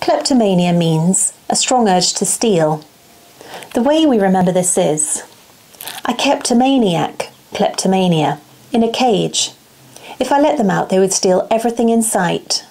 Kleptomania means a strong urge to steal. The way we remember this is, I kept a maniac, kleptomania, in a cage. If I let them out, they would steal everything in sight.